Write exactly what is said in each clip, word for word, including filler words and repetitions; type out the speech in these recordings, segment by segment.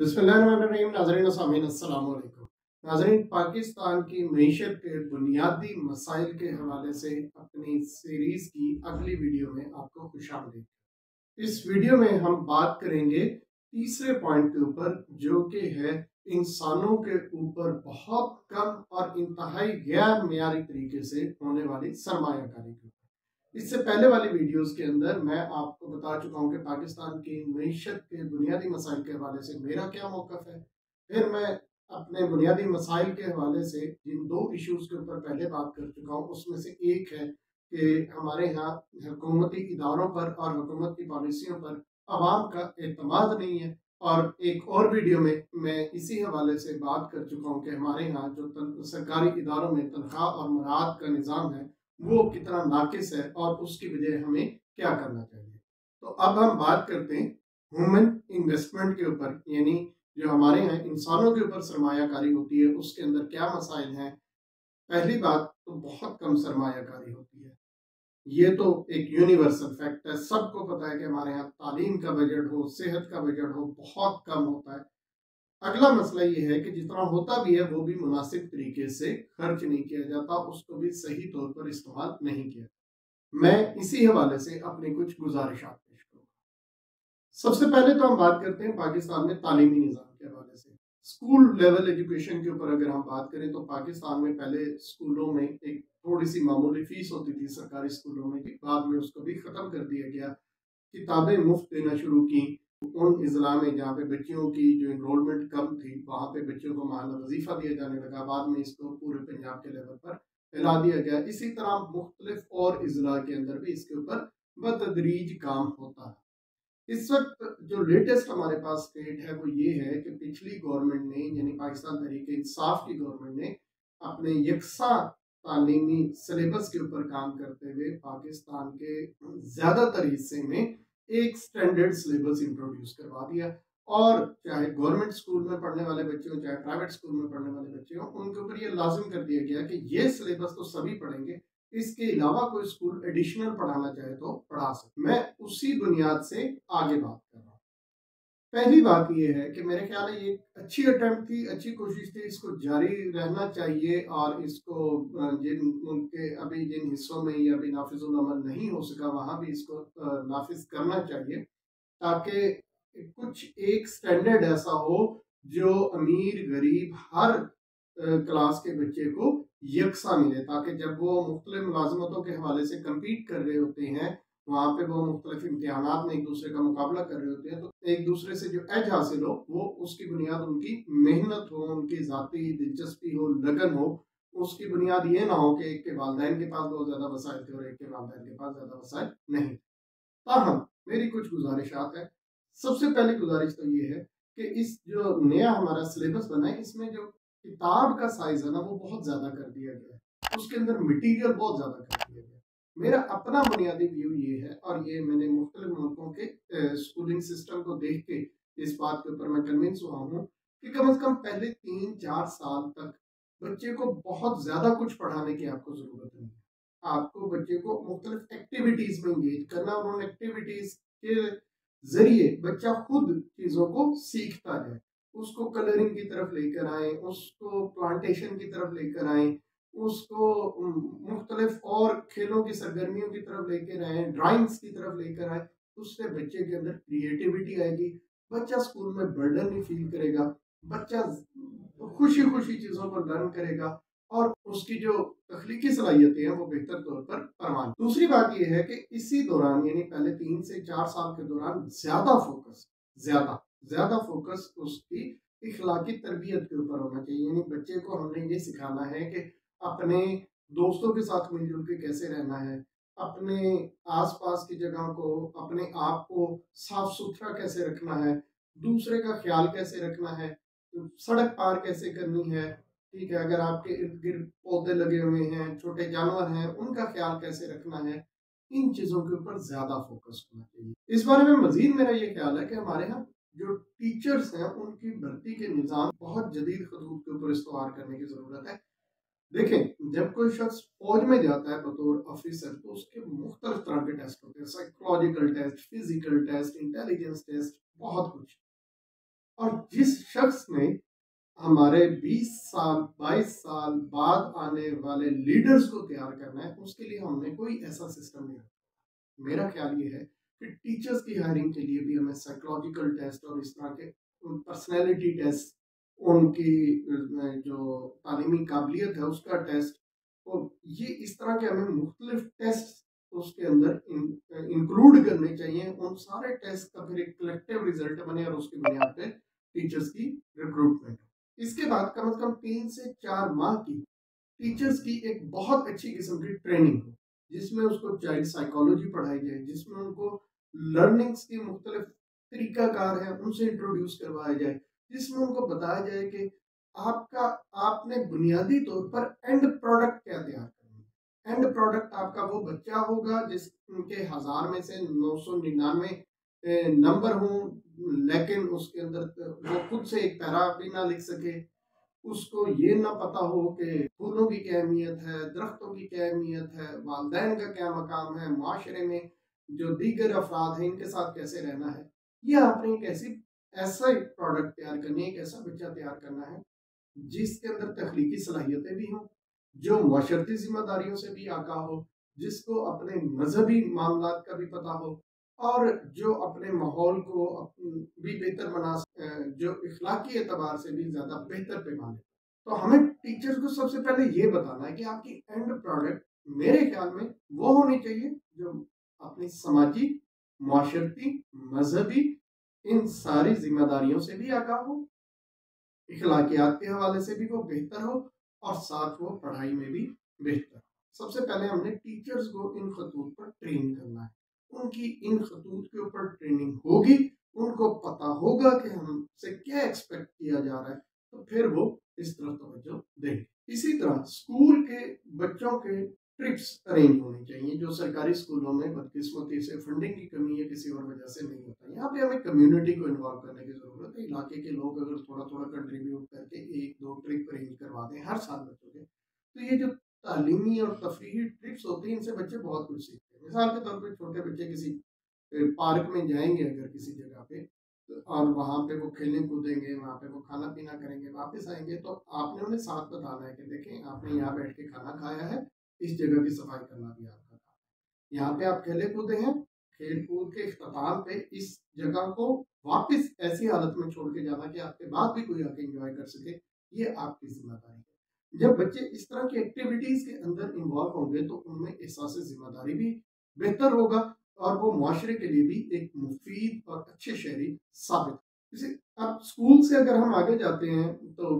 बिस्मिल्लाहिर्रहमानिर्रहीम। नाज़रीन सामीन अस्सलाम वालेकुम। नाज़रीन, पाकिस्तान की मईशत के बुनियादी मसाइल के हवाले से अपनी सीरीज़ की अगली वीडियो में आपको खुशामदीद। इस वीडियो में हम बात करेंगे तीसरे पॉइंट के ऊपर, जो कि है इंसानों के ऊपर बहुत कम और इंतहाई गैर मियारी तरीके से होने वाली सरमायाकारी के ऊपर। इससे पहले वाली वीडियोस के अंदर मैं आपको बता चुका हूं कि पाकिस्तान की मईशत के बुनियादी मसाइल के हवाले से मेरा क्या मौकफ है। फिर मैं अपने बुनियादी मसाइल के हवाले से जिन दो इश्यूज़ के ऊपर पहले बात कर चुका हूँ, उसमें से एक है कि हमारे यहाँ हुकूमती इदारों पर और हुकूमत की पॉलिसियों पर आवाम का एतमाद नहीं है, और एक और वीडियो में मैं इसी हवाले से बात कर चुका हूँ कि हमारे यहाँ जो सरकारी इदारों में तनख्वाह और मराद का निज़ाम है वो कितना नाकिस है और उसकी वजह हमें क्या करना चाहिए। तो अब हम बात करते हैं ह्यूमन इन्वेस्टमेंट के ऊपर, यानी जो हमारे यहाँ इंसानों के ऊपर सरमायाकारी होती है उसके अंदर क्या मसाइल हैं। पहली बात तो बहुत कम सरमायाकारी होती है, ये तो एक यूनिवर्सल फैक्ट है, सबको पता है कि हमारे यहाँ तालीम का बजट हो, सेहत का बजट हो, बहुत कम होता है। अगला मसला ये है कि जितना होता भी है वो भी मुनासिब तरीके से खर्च नहीं किया जाता, उसको भी सही तौर पर इस्तेमाल नहीं किया। मैं इसी हवाले से अपनी कुछ गुजारिशात पेश करूँगा। सबसे पहले तो हम बात करते हैं पाकिस्तान में तालीमी निज़ाम के हवाले से। स्कूल लेवल एजुकेशन के ऊपर अगर हम बात करें तो पाकिस्तान में पहले स्कूलों में एक थोड़ी सी मामूली फीस होती थी सरकारी स्कूलों में, बाद में उसको भी ख़त्म कर दिया गया। किताबें मुफ्त देना शुरू की उन इजला में जहाँ पे बच्चियों की जो इनरोलमेंट कम थी, वहाँ पे बच्चों को माहाना वजीफ़ा दिया जाने लगा। बाद में इसको पूरे पंजाब के लेवल पर फैला दिया गया। इसी तरह मुख्तलिफ और इजला के अंदर भी इसके ऊपर बतदरीज काम होता है। इस वक्त जो लेटेस्ट हमारे पास स्टेट है वो ये है कि पिछली गवर्नमेंट ने, यानी पाकिस्तान तहरीक इंसाफ की गवर्नमेंट ने, अपने यकसा तालीमी सिलेबस के ऊपर काम करते हुए पाकिस्तान के ज़्यादातर हिस्से में एक स्टैंडर्ड सिलेबस इंट्रोड्यूस करवा दिया, और चाहे गवर्नमेंट स्कूल में पढ़ने वाले बच्चे हों चाहे प्राइवेट स्कूल में पढ़ने वाले बच्चे हों, उनके ऊपर ये लाजिम कर दिया गया कि ये सिलेबस तो सभी पढ़ेंगे, इसके अलावा कोई स्कूल एडिशनल पढ़ाना चाहे तो पढ़ा सकते। मैं उसी बुनियाद से आगे बात कर रहा हूँ। पहली बात यह है कि मेरे ख्याल है ये अच्छी अटेम्प्ट थी, अच्छी कोशिश थी, इसको जारी रहना चाहिए, और इसको जिन मुल्क के अभी जिन हिस्सों में ये अभी नाफिजुल अमल नहीं हो सका वहाँ भी इसको नाफिज करना चाहिए, ताकि कुछ एक स्टैंडर्ड ऐसा हो जो अमीर गरीब हर क्लास के बच्चे को यकसा मिले, ताकि जब वो मुख्तलिफ मुलाजमतों के हवाले से कम्पीट कर रहे होते हैं, वहाँ पे वो मुख्तलिफ इम्तहानात में एक दूसरे का मुकाबला कर रहे होते हैं, तो एक दूसरे से जो एज हासिल हो वो उसकी बुनियाद उनकी मेहनत हो, उनकी ज़ाती दिलचस्पी हो, लगन हो। उसकी बुनियाद ये ना हो कि एक के वालदैन के पास बहुत ज़्यादा वसाइल थे और एक के वालदैन के पास ज़्यादा वसाइल नहीं। ताहम मेरी कुछ गुजारिशात हैं। सबसे पहली गुजारिश तो ये है कि इस जो नया हमारा सिलेबस बना है, इसमें जो किताब का साइज है ना वो बहुत ज़्यादा कर दिया गया है, उसके अंदर मटीरियल बहुत ज़्यादा कर दिया गया है। मेरा अपना बुनियादी व्यू ये है, और ये मैंने मुख्तलिफ मुल्कों के स्कूलिंग सिस्टम को देख के इस बात के ऊपर मैं कन्विंस हुआ हूँ कि कम अज़ कम पहले तीन चार साल तक बच्चे को बहुत ज़्यादा कुछ पढ़ाने की आपको ज़रूरत नहीं है। आपको बच्चे को मुख्तलिफ एक्टिविटीज़ में इंगेज करना, और उन एक्टिविटीज़ के ज़रिए बच्चा खुद चीज़ों को सीखता है। उसको कलरिंग की तरफ लेकर आए, उसको प्लांटेशन की तरफ लेकर आए, उसको मुख्तलिफ और खेलों की सरगर्मियों की तरफ लेकर आए, ड्राइंग्स की तरफ लेकर आए। उससे बच्चे के अंदर क्रिएटिविटी आएगी, बच्चा स्कूल में बर्डन नहीं फील करेगा, बच्चा खुशी खुशी चीज़ों पर लर्न करेगा, और उसकी जो तख्लीकी सलाहियतें हैं वो बेहतर तौर पर परवान। दूसरी बात यह है कि इसी दौरान, यानी पहले तीन से चार साल के दौरान, ज़्यादा फोकस ज़्यादा ज़्यादा फोकस उसकी इखलाकी तरबियत के ऊपर होना चाहिए। यानी बच्चे को हमने ये सिखाना है कि अपने दोस्तों के साथ मिलजुल के कैसे रहना है, अपने आसपास की जगह को, अपने आप को साफ सुथरा कैसे रखना है, दूसरे का ख्याल कैसे रखना है, सड़क पार कैसे करनी है, ठीक है, अगर आपके इर्द गिर्द पौधे लगे हुए हैं, छोटे जानवर हैं, उनका ख्याल कैसे रखना है, इन चीज़ों के ऊपर ज़्यादा फोकस होना चाहिए। इस बारे में मज़ीद मेरा ये ख्याल है कि हमारे यहाँ जो टीचर्स हैं उनकी भर्ती के निज़ाम बहुत जदीद खतूब के ऊपर इस्तवार करने की ज़रूरत है। देखें, जब कोई शख्स फौज में जाता है बतौर ऑफिसर, तो उसके मुख्तलिफ तरह के टेस्ट होते हैं, psychological test, physical test, intelligence test, बहुत कुछ। और जिस शख्स ने हमारे बीस साल बाईस साल बाद आने वाले लीडर्स को तैयार करना है, उसके लिए हमने कोई ऐसा सिस्टम नहीं रखा। मेरा ख्याल ये है कि टीचर्स की हायरिंग के लिए भी हमें साइकोलॉजिकल टेस्ट और इस तरह के पर्सनैलिटी टेस्ट, उनकी जो तालीमी काबिलियत है उसका टेस्ट, तो ये इस तरह के हमें मुख्तलिफ टेस्ट उसके अंदर इन, इंक्लूड करने चाहिए। उन सारे टेस्ट का फिर एक कलेक्टिव रिजल्ट बने और उसकी बुनियाद पे टीचर्स की रिक्रूटमेंट। इसके बाद कम अज कम तीन से चार माह की टीचर्स की एक बहुत अच्छी किस्म की ट्रेनिंग हो, जिसमें उसको चाइल्ड साइकोलॉजी पढ़ाई जाए, जिसमें उनको लर्निंग्स की मुख्तलिफ तरीकाकार है उनसे इंट्रोड्यूस करवाया जाए, जिसमें उनको बताया जाए कि आपका आपने बुनियादी तौर पर एंड प्रोडक्ट क्या तैयार करना है। एंड प्रोडक्ट आपका वो बच्चा होगा जिसके हजार में से नौ सौ निन्यानवे नंबर हों, लेकिन उसके अंदर वो खुद से एक पैरा भी ना लिख सके, उसको ये ना पता हो कि फूलों की क्या अहमियत है, दरख्तों की क्या अहमियत है, वालदैन का क्या मकाम है, माशरे में जो दीगर अफराद हैं इनके साथ कैसे रहना है। ये आपने एक ऐसी ऐसा एक प्रोडक्ट तैयार करनी है, एक ऐसा बच्चा तैयार करना है जिसके अंदर तख्लीकी सलाहियतें भी हों, जो माशरती जिम्मेदारियों से भी आगा हो, जिसको अपने मजहबी मामलात का भी पता हो और जो अपने माहौल को भी बेहतर बना, जो इखलाकी एतबार से भी ज़्यादा बेहतर पैमाने। तो हमें टीचर्स को सबसे पहले ये बताना है कि आपकी एंड प्रोडक्ट मेरे ख्याल में वो होनी चाहिए जो अपनी सामाजिक, माशरती, मजहबी, इन सारी जिम्मेदारियों से भी आगा हो, इखलाकियात के हवाले से भी वो बेहतर हो और साथ वो पढ़ाई में भी बेहतर हो। सबसे पहले हमने टीचर्स को इन खतूत पर ट्रेन करना है, उनकी इन खतूत के ऊपर ट्रेनिंग होगी, उनको पता होगा कि हमसे क्या एक्सपेक्ट किया जा रहा है, तो फिर वो इस तरफ तवज्जो देंगे। इसी तरह स्कूल के बच्चों के ट्रिप्स अरेंज होने चाहिए, जो सरकारी स्कूलों में बदकिस्मती से फंडिंग की कमी है किसी और वजह से नहीं होता। यहाँ पे हमें कम्युनिटी को इन्वॉल्व करने की ज़रूरत है। इलाके के लोग अगर थोड़ा थोड़ा कंट्रीब्यूट करके एक दो ट्रिप अरेंज करवा दें हर साल बच्चों के, तो ये जो तालीमी और तफरीही ट्रिप्स होती हैं इनसे बच्चे बहुत कुछ सीखते हैं। मिसाल के तौर पर छोटे बच्चे किसी पार्क में जाएंगे अगर किसी जगह पे, और वहाँ पे वो खेलने कूदेंगे, वहाँ पे वो खाना पीना करेंगे, वापस आएंगे तो आपने उन्हें साथ बताना है कि देखें आपने यहाँ बैठ के खाना खाया है, इस जगह की सफाई करना भी आपका काम है, यहाँ पे आप खेले कूदे हैं, खेल कूद के अख्ताम पे इस जगह को वापस ऐसी हालत में छोड़ के जाना कि आपके बाद भी कोई आके इंजॉय कर सके, ये आपकी जिम्मेदारी है। जब बच्चे इस तरह की एक्टिविटीज़ के अंदर इन्वॉल्व होंगे तो उनमें एहसास जिम्मेदारी भी बेहतर होगा और वो माशरे के लिए भी एक मुफीद और अच्छे शहरी साबित। जैसे अब स्कूल से अगर हम आगे जाते हैं तो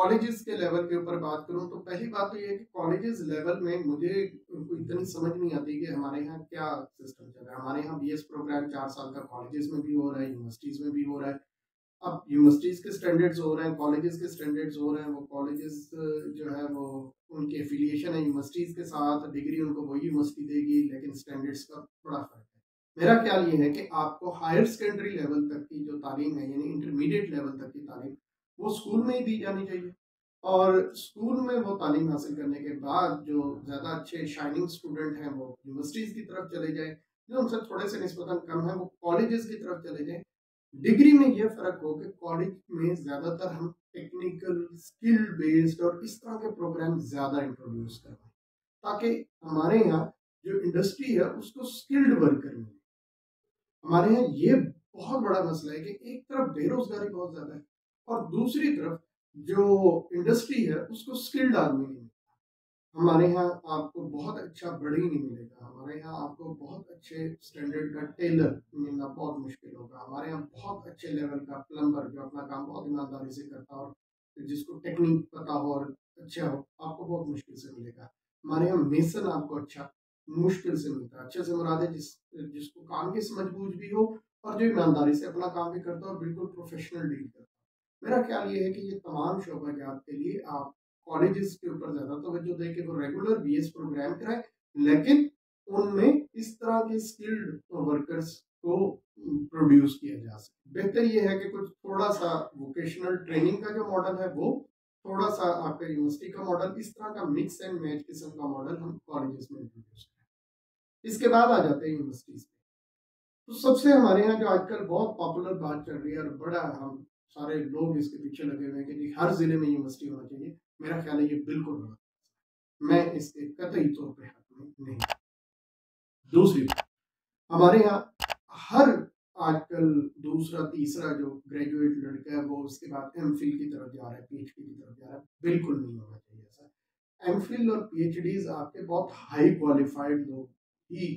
कॉलेजेस के लेवल के ऊपर बात करूं तो पहली बात तो ये है कि कॉलेजेस लेवल में मुझे इतनी समझ नहीं आती कि हमारे यहाँ क्या सिस्टम चल रहा है। हमारे यहाँ बी एस प्रोग्राम चार साल का कॉलेजेस में भी हो रहा है, यूनिवर्सिटीज़ में भी हो रहा है। अब यूनिवर्सिटीज़ के स्टैंडर्ड्स हो रहे हैं, कॉलेजेस के स्टैंडर्ड्स हो रहे हैं, वो कॉलेजेस जो है वो उनकी एफिलिएशन है यूनिवर्सिटीज़ के साथ, डिग्री उनको वही यूनिवर्सिटी देगी, लेकिन स्टैंडर्ड्स का बड़ा फ़र्क है। मेरा ख्याल ये है कि आपको हायर सेकेंडरी लेवल तक की जो तालीम है, यानी इंटरमीडिएट लेवल तक की तालीम, वो स्कूल में ही दी जानी चाहिए और स्कूल में वो तालीम हासिल करने के बाद जो ज़्यादा अच्छे शाइनिंग स्टूडेंट हैं वो यूनिवर्सिटीज़ की तरफ चले जाएँ, जो उनसे थोड़े से निस्बतन कम है वो कॉलेजेस की तरफ चले जाएँ। डिग्री में यह फ़र्क हो कि कॉलेज में ज़्यादातर हम टेक्निकल, स्किल बेस्ड और इस तरह के प्रोग्राम ज़्यादा इंट्रोड्यूस करवाएं ताकि हमारे यहाँ जो इंडस्ट्री है उसको स्किल्ड वर्कर मिले। हमारे यहाँ ये बहुत बड़ा मसला है कि एक तरफ बेरोजगारी बहुत ज़्यादा है और दूसरी तरफ जो इंडस्ट्री है उसको स्किल्ड आदमी नहीं मिलता। हमारे यहाँ आपको बहुत अच्छा बड़ी नहीं मिलेगा, हमारे यहाँ आपको बहुत अच्छे स्टैंडर्ड का टेलर मिलना बहुत मुश्किल होगा, हमारे यहाँ बहुत अच्छे लेवल का प्लम्बर जो अपना काम बहुत ईमानदारी से करता हो और जिसको टेक्निक पता हो और अच्छा हो आपको बहुत मुश्किल से मिलेगा। हमारे यहाँ मेसन आपको अच्छा मुश्किल से मिलता है। अच्छे से मुराद है जिस जिसको काम की समझ बूझ भी हो और जो ईमानदारी से अपना काम भी करता हो और बिल्कुल प्रोफेशनल डील करता हो। मेरा ख्याल ये है कि ये तमाम शोबाजात के लिए आप कॉलेजेस के ऊपर ज़्यादा तवज्जो दें कि वो रेगुलर बी एस प्रोग्राम कराएं, लेकिन उनमें इस तरह के स्किल्ड वर्कर्स को प्रोड्यूस किया जा सके। बेहतर यह है कि कुछ थोड़ा सा वोकेशनल ट्रेनिंग का जो मॉडल है वो थोड़ा सा आपका यूनिवर्सिटी का मॉडल, इस तरह का मिक्स एंड मैच किस्म का मॉडल हम कॉलेजेस में इंट्रोड्यूस करें। इसके बाद आ जाते हैं यूनिवर्सिटीज में। तो सबसे हमारे यहाँ जो आजकल बहुत पॉपुलर बात चल रही है और बड़ा हम सारे लोग इसके पीछे लगे हुए हैं कि हर जिले में यूनिवर्सिटी होना चाहिए। मेरा ख्याल है ये बिल्कुल गलत, मैं इसके कतई तौर पर हक में नहीं। दूसरी, हमारे यहाँ हर आजकल दूसरा तीसरा जो ग्रेजुएट लड़का है वो उसके बाद एम फिल की तरफ जा रहा है, पी एच डी की तरफ जा रहा है। बिल्कुल नहीं होना चाहिए ऐसा। एम फिल और पी एच डीज आपके बहुत हाई क्वालिफाइड लोग ही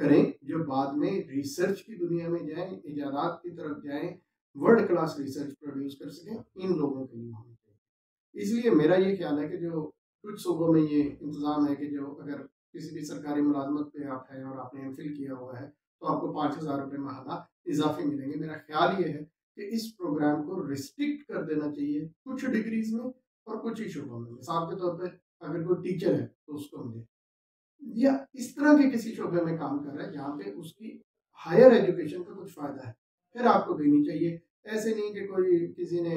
करें जो बाद में रिसर्च की दुनिया में जाएं, इजादात की तरफ जाएं, वर्ल्ड क्लास रिसर्च प्रोड्यूस कर सकें, इन लोगों के लिए होनी चाहिए। इसलिए मेरा ये ख्याल है कि जो कुछ सूबों में ये इंतज़ाम है कि जो अगर किसी भी सरकारी मुलाजमत पे आप हैं और आपने एम फिल किया हुआ है तो आपको पाँच हज़ार रुपये माहाना इजाफे मिलेंगे। मेरा ख्याल ये है कि इस प्रोग्राम को रिस्ट्रिक्ट कर देना चाहिए कुछ डिग्रीज में और कुछ ही शोबों में। मिसाल के तौर पर अगर कोई टीचर है तो उसको मिले, या इस तरह के किसी शोबे में काम कर रहा है जहाँ पे उसकी हायर एजुकेशन का कुछ फ़ायदा है, फिर आपको देनी चाहिए। ऐसे नहीं कि कोई किसी ने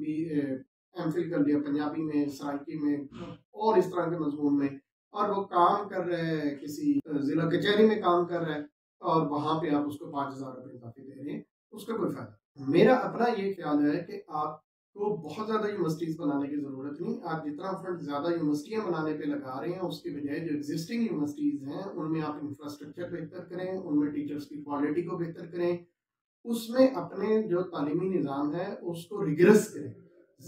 भी एम फिल कर लिया पंजाबी में, सराइकी में और इस तरह के मजमून में, और वो काम कर रहा है किसी ज़िला कचहरी में काम कर रहा है और वहाँ पे आप उसको पाँच हज़ार रुपये काफ़ी दे रहे हैं, उसका कोई फ़ायदा। मेरा अपना ये ख्याल है कि आपको बहुत ज़्यादा यूनिवर्सिटीज़ बनाने की ज़रूरत नहीं। आप जितना फंड ज़्यादा यूनिवर्सिटियाँ बनाने पर लगा रहे हैं उसके बजाय जो एग्जिस्टिंग यूनिवर्सिटीज़ हैं उनमें आप इंफ्रास्ट्रक्चर बेहतर करें, उनमें टीचर्स की क्वालिटी को बेहतर करें, उसमें अपने जो तालीमी निज़ाम है उसको रिग्रेस करें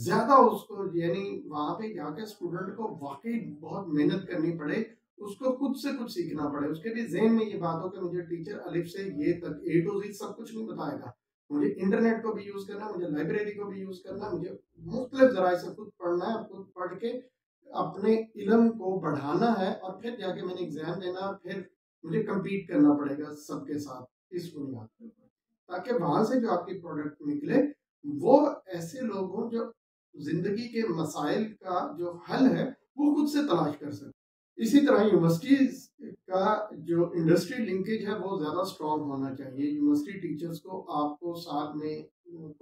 ज़्यादा, उसको यानी वहाँ पे जाके स्टूडेंट को वाकई बहुत मेहनत करनी पड़े, उसको खुद से कुछ सीखना पड़े, उसके भी जहन में ये बात हो कि मुझे टीचर अलिफ से ये तक ए टू जेड सब कुछ नहीं बताएगा, मुझे इंटरनेट को भी यूज़ करना, मुझे लाइब्रेरी को भी यूज़ करना, मुझे मुख्तलिफ ज़राए से खुद पढ़ना है, खुद पढ़ के अपने इलम को बढ़ाना है और फिर जाके मैंने एग्ज़ाम देना, फिर मुझे कम्पीट करना पड़ेगा सबके साथ इस बुनियाद पर, ताकि वहाँ से जो आपकी प्रोडक्ट निकले वो ऐसे लोग हों जो ज़िंदगी के मसाइल का जो हल है वो खुद से तलाश कर सकें। इसी तरह यूनिवर्सिटीज़ का जो इंडस्ट्री लिंकेज है वो ज़्यादा स्ट्रॉन्ग होना चाहिए। यूनिवर्सिटी टीचर्स को आपको साथ में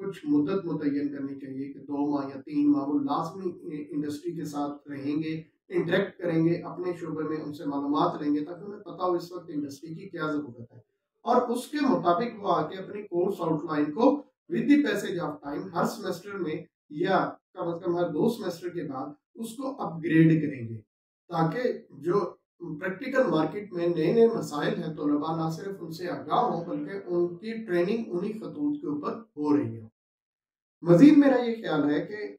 कुछ मुद्दत मुतय्यन करनी चाहिए कि दो माह या तीन माह वो लाजमी इंडस्ट्री के साथ रहेंगे, इंटरेक्ट करेंगे, अपने शोबे में उनसे मालूमात लेंगे ताकि उन्हें पता हो इस वक्त इंडस्ट्री की क्या ज़रूरत है, और उसके मुताबिक वो आके अपनी कोर्स आउटलाइन को with the passage of time हर सेमेस्टर में या कम अज कम हर दो सेमेस्टर के बाद उसको अपग्रेड करेंगे, ताकि जो प्रैक्टिकल मार्केट में नए नए मसाइल हैं तलबा ना सिर्फ उनसे आगाह हों बल्कि उनकी ट्रेनिंग उन्हीं खतूत के ऊपर हो रही हो। मज़ीद मेरा ये ख्याल है कि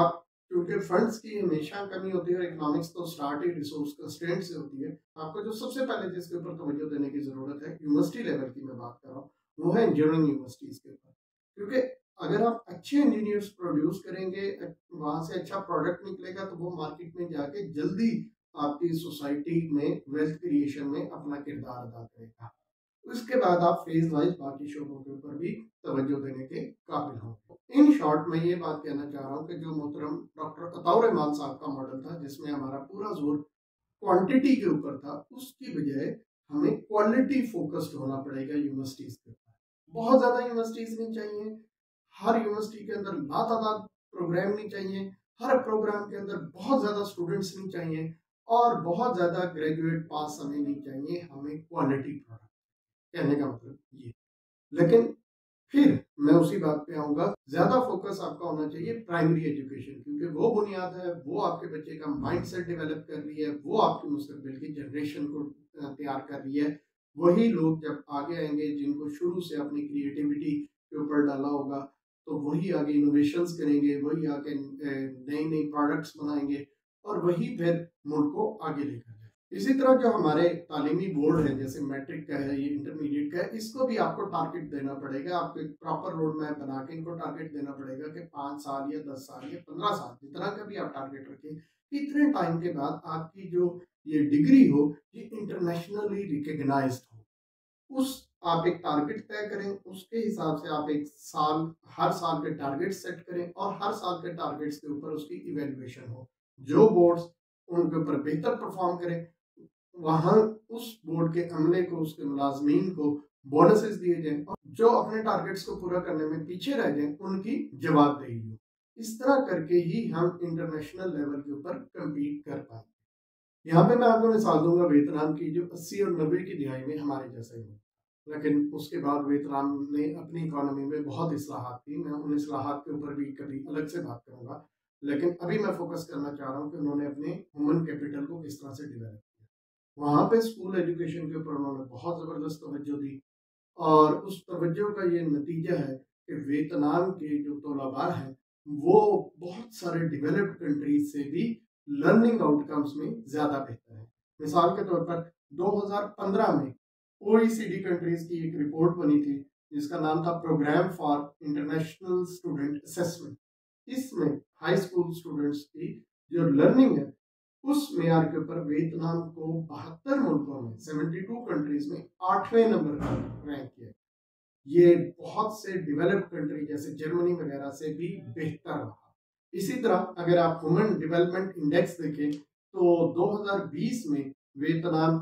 आप क्योंकि फंड्स की हमेशा कमी होती है और इकोनॉमिक्स तो स्टार्ट ही रिसोर्स कंस्ट्रेंट से होती है, आपको जो सबसे पहले जिसके ऊपर तवज्जो देने की ज़रूरत है यूनिवर्सिटी लेवल की मैं बात कर रहा हूँ वो है इंजीनियरिंग यूनिवर्सिटीज़ के ऊपर, क्योंकि अगर आप अच्छे इंजीनियर्स प्रोड्यूस करेंगे वहाँ से अच्छा प्रोडक्ट निकलेगा तो वो मार्केट में जाके जल्दी आपकी सोसाइटी में वेल्थ क्रिएशन में अपना किरदार अदा करेगा। उसके बाद आप फेज वाइज बाकी शोबों के ऊपर भी तवज्जो देने के काबिल हों। इन शॉर्ट मैं ये बात कहना चाह रहा हूँ कि जो मोहतरम डॉक्टर अताउर रहमान साहब का मॉडल था जिसमें हमारा पूरा जोर क्वांटिटी के ऊपर था, उसकी बजाय हमें क्वालिटी फोकस्ड होना पड़ेगा यूनिवर्सिटीज़ के ऊपर। बहुत ज़्यादा यूनिवर्सिटीज़ नहीं चाहिए, हर यूनिवर्सिटी के अंदर लातादाद प्रोग्राम नहीं चाहिए, हर प्रोग्राम के अंदर बहुत ज़्यादा स्टूडेंट्स नहीं चाहिए और बहुत ज़्यादा ग्रेजुएट पास हमें नहीं चाहिए, हमें क्वालिटी प्रोग्राम कहने का मतलब ये। लेकिन फिर मैं उसी बात पे आऊँगा, ज़्यादा फोकस आपका होना चाहिए प्राइमरी एजुकेशन, क्योंकि वो बुनियाद है, वो आपके बच्चे का माइंडसेट डेवलप कर रही है, वो आपके मुस्तकबिल की जनरेशन को तैयार कर रही है। वही लोग जब आगे आएंगे जिनको शुरू से अपनी क्रिएटिविटी के ऊपर डाला होगा तो वही आगे इनोवेशंस करेंगे, वही आगे नई नई प्रोडक्ट्स बनाएंगे और वही फिर मुल्क को आगे लेकर। इसी तरह जो हमारे तालीमी बोर्ड है जैसे मैट्रिक का है, ये इंटरमीडिएट का है, इसको भी आपको टारगेट देना पड़ेगा। आपको एक प्रॉपर रोड मैप बना के इनको टारगेट देना पड़ेगा कि पाँच साल या दस साल या पंद्रह साल जितना का भी आप टारगेट रखें, इतने टाइम के बाद आपकी जो ये डिग्री हो ये इंटरनेशनली रिकगनाइज हो। उस आप एक टारगेट तय करें, उसके हिसाब से आप एक साल हर साल के टारगेट सेट करें और हर साल के टारगेट्स के ऊपर उसकी इवेल्युएशन हो। जो बोर्ड्स उनके ऊपर बेहतर परफॉर्म करें वहाँ उस बोर्ड के अमले को, उसके मुलाजमीन को बोनसेस दिए जाएं और जो अपने टारगेट्स को पूरा करने में पीछे रह जाएं उनकी जवाबदेही हो। इस तरह करके ही हम इंटरनेशनल लेवल के ऊपर कम्पीट कर पाएंगे। यहाँ पे मैं आपको मिसाल दूंगा वियतनाम की, जो अस्सी और नब्बे की दिहाई में हमारे जैसे ही लेकिन उसके बाद वियतनाम ने अपनी इकोनॉमी में बहुत इस्लाहात की। मैं उन इस्लाहात के ऊपर भी कभी अलग से बात करूँगा, लेकिन अभी मैं फोकस करना चाह रहा हूँ कि उन्होंने अपने ह्यूमन कैपिटल को किस तरह से डेवलप किया। वहाँ पे स्कूल एजुकेशन के ऊपर उन्होंने बहुत ज़बरदस्त तवज्जो दी और उस तवज्जो का ये नतीजा है कि वियतनाम के जो तलबा हैं वो बहुत सारे डेवलप्ड कंट्रीज से भी लर्निंग आउटकम्स में ज़्यादा बेहतर है। मिसाल के तौर पर दो हज़ार पंद्रह में ओ ई सी डी कंट्रीज की एक रिपोर्ट बनी थी जिसका नाम था programme for international student assessment. इसमें हाई स्कूल स्टूडेंट्स की जो लर्निंग है उस मेयार के ऊपर वियतनाम को बहत्तर मुल्कों में बहत्तर कंट्रीज में आठवें नंबर पर रैंक किया। ये बहुत से डेवलप्ड कंट्री जैसे जर्मनी वगैरह से भी बेहतर रहा। इसी तरह अगर आप ह्यूमन डेवलपमेंट इंडेक्स देखें तो दो हजार बीस में वियतनाम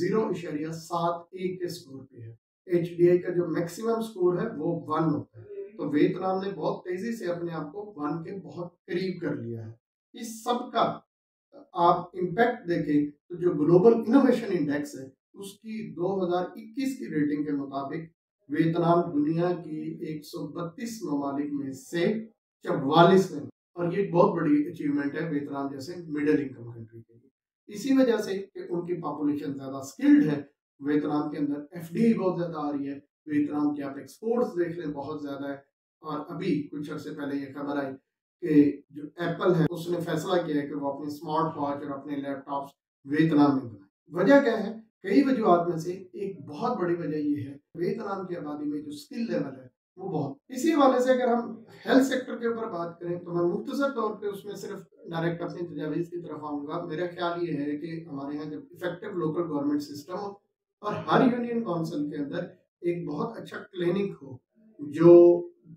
जीरो इशारिया सात एक के स्कोर पे है। एच डी आई का जो मैक्सिमम स्कोर है वो वन होता है, तो वियतनाम ने बहुत तेजी से अपने आप को वन के बहुत करीब कर लिया है। इस सब का आप इम्पैक्ट देखें तो जो ग्लोबल इनोवेशन इंडेक्स है उसकी दो हज़ार इक्कीस की रेटिंग के मुताबिक वियतनाम दुनिया की एक सौ बत्तीस ममालिक में से चवालीस में, और ये बहुत बड़ी अचीवमेंट है वियतनाम जैसे मिडिल इनकम कंट्री के लिए। इसी वजह से कि उनकी पॉपुलेशन ज़्यादा स्किल्ड है, वियतनाम के अंदर एफ डी आई बहुत ज़्यादा आ रही है। वियतनाम की आप एक्सपोर्ट्स देख लें बहुत ज़्यादा है। और अभी कुछ अर्से पहले ये खबर आई कि जो एप्पल है उसने फैसला किया है कि वो अपने स्मार्ट वॉच और अपने लैपटॉप्स वियतनाम में बनाए। वजह क्या है? कई वजूहत में से एक बहुत बड़ी वजह ये है वियतनाम की आबादी में जो स्किल लेवल है वो बहुत। इसी हवाले से अगर हम हेल्थ सेक्टर के ऊपर बात करें तो मैं मुख्तसर तौर पे उसमें सिर्फ डायरेक्ट अपनी तजावीज़ की तरफ आऊँगा। मेरा ख्याल ये है कि हमारे यहाँ जब इफेक्टिव लोकल गवर्नमेंट सिस्टम हो और हर यूनियन काउंसिल के अंदर एक बहुत अच्छा क्लिनिक हो जो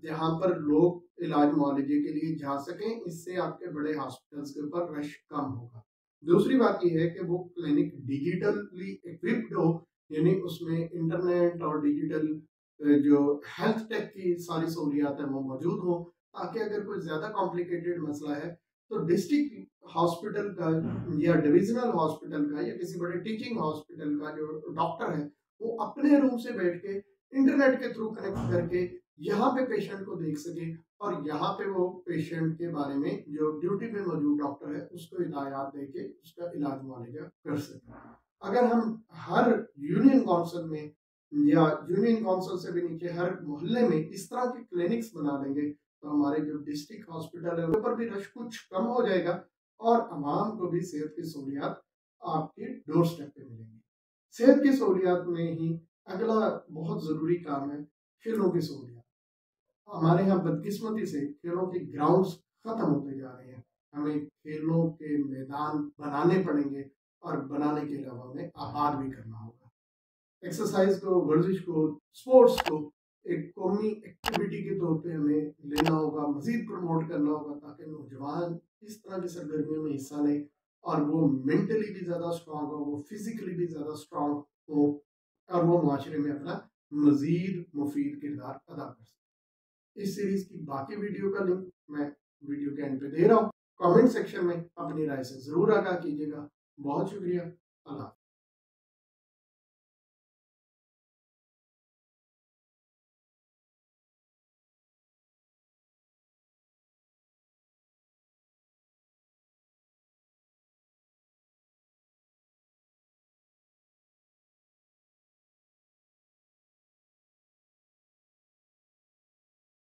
जहाँ पर लोग इलाज मुआलजे के लिए जा सकें, इससे आपके बड़े हॉस्पिटल्स के ऊपर रश कम होगा। दूसरी बात यह है कि वो क्लिनिक डिजिटली इक्विप्ड हो, यानी उसमें इंटरनेट और डिजिटल जो हेल्थ टेक की सारी सहूलियात हैं वो मौजूद हों, ताकि अगर कोई ज़्यादा कॉम्प्लिकेटेड मसला है तो डिस्ट्रिक्ट हॉस्पिटल का या डिविजनल हॉस्पिटल का या किसी बड़े टीचिंग हॉस्पिटल का जो डॉक्टर है वो अपने रूम से बैठ के इंटरनेट के थ्रू कनेक्ट करके यहाँ पे पेशेंट को देख सके और यहाँ पे वो पेशेंट के बारे में जो ड्यूटी पे मौजूद डॉक्टर है उसको हिदायत दे के उसका इलाज मुआवजा कर सके। अगर हम हर यूनियन काउंसिल में या यूनियन काउंसिल से भी नीचे हर मोहल्ले में इस तरह के क्लिनिक्स बना देंगे तो हमारे जो डिस्ट्रिक्ट हॉस्पिटल है उन पर भी रश कुछ कम हो जाएगा और आवाम को भी सेहत की सहूलियात आपके डोर स्टेप पर मिलेंगी। सेहत की सहूलियात में ही अगला बहुत ज़रूरी काम है खेलों की सहूलियात। हमारे यहाँ बदकिस्मती से खेलों के ग्राउंड्स ख़त्म होते जा रहे हैं। हमें खेलों के मैदान बनाने पड़ेंगे और बनाने के अलावा हमें आबाद भी करना होगा। एक्सरसाइज को, वर्जिश को, स्पोर्ट्स को एक कौमी एक्टिविटी के तौर पे हमें लेना होगा, मज़ीद प्रमोट करना होगा ताकि नौजवान इस तरह की सरगर्मियों में हिस्सा लें और वो मेंटली भी ज़्यादा स्ट्रॉन्ग हो, वो फिज़िकली भी ज़्यादा स्ट्रॉन्ग हो और वो माशरे में अपना मज़ीद मुफीद किरदार अदा कर सकें। इस सीरीज़ की बाकी वीडियो का लिंक मैं वीडियो के एंड पे दे रहा हूँ। कॉमेंट सेक्शन में अपनी राय से ज़रूर आगाह कीजिएगा। बहुत शुक्रिया। अल्लाह।